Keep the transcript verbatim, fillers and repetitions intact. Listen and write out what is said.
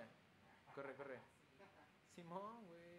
Anita. Corre, corre. Simón, güey.